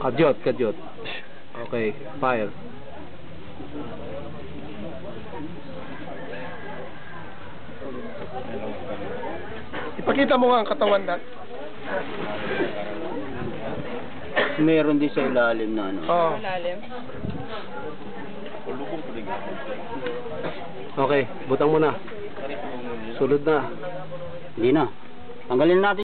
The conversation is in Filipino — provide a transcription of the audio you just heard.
قد يوت. Okay, fire. Ipakita mo nga ang katawan na. Meron din sa ilalim na ano. Oo. Okay, butang mo na. Sulod na. Hindi na. Tanggalin natin.